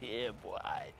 Yeah, boy.